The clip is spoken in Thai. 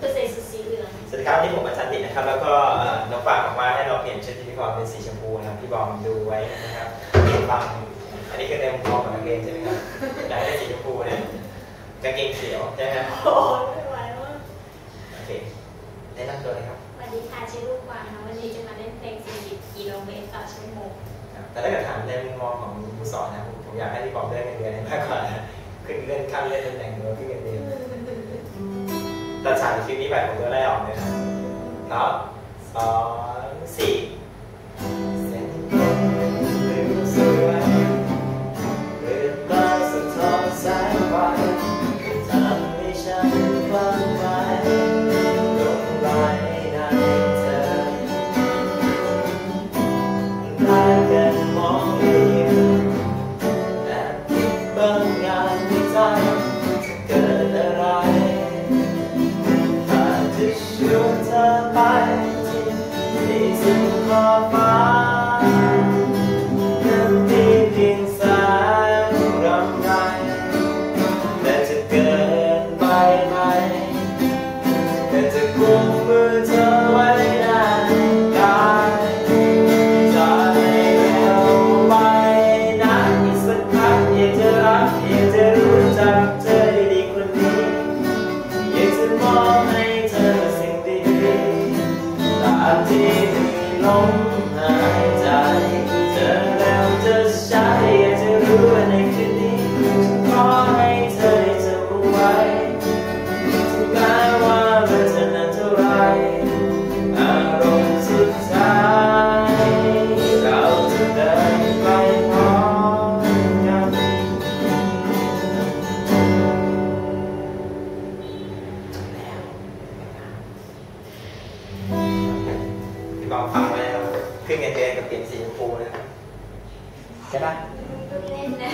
เกษตรอินทรีย์สีเหลืองสวัสดีครับนี่ผมอาจารย์ตินะครับแล้วก็น้องฝากบอกว่าให้เราเปลี่ยนชุดพิธีกรเป็นสีชมพูนะครับพี่บอมดูไว้นะครับฟังอันนี้คือในมุมมองของนักเรียนใช่ไหมครับอยากให้สีชมพูเนี่ยกางเกงเขียวใช่ไหมโอ้ยไม่ไหวว่ะโอเคแนะนำตัวเลยครับสวัสดีค่ะชื่อลูกกวางนะวันนี้จะมาเล่นเพลง40กิโลเมตรต่อชั่วโมงแต่ถ้าเกิดถามในมุมมองของผู้สอนนะผมอยากให้พี่บอมได้เงินเดือนมากกว่าขึ้นเงินขั้นเล่นตำแหน่งเงินขึ้นเงินเดือนตัดฉากคลิปนี้ไปผมจะไล่ออกเลยนะนับ2 4ขึ้นเงินเดือนกับเปลี่ยนสีชมพูนะใช่ปะเล่นนะ